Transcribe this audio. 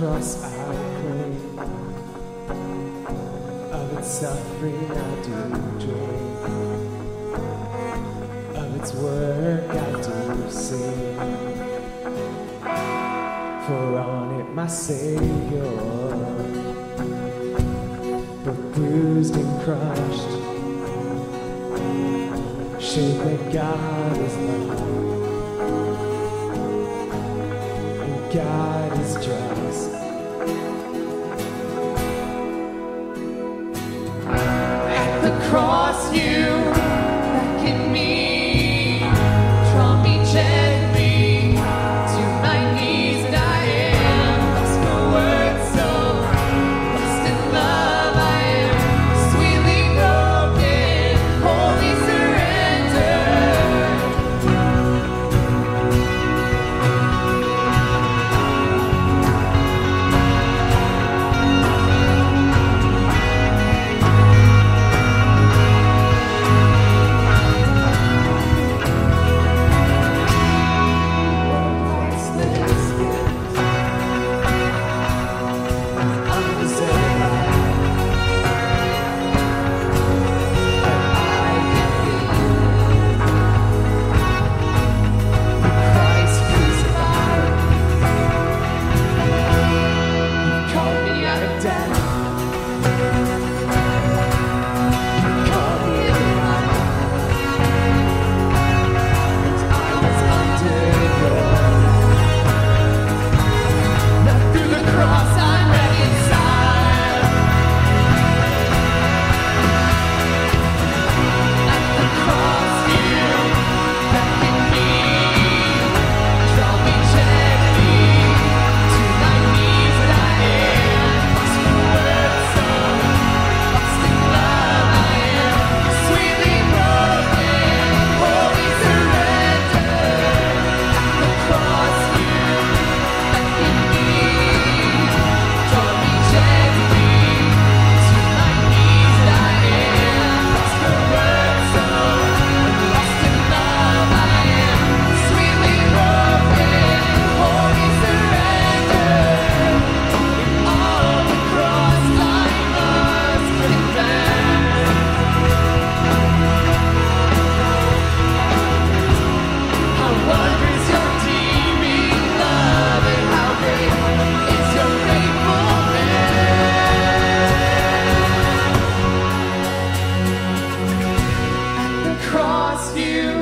cross I crave, of its suffering I do dream, of its work I do sing, for on it my Savior, but bruised and crushed, showed that God is love. God is just. At the cross you beckon me, draw me gently to my knees, and I am lost for words, so lost in love I am, sweetly broken, wholly you.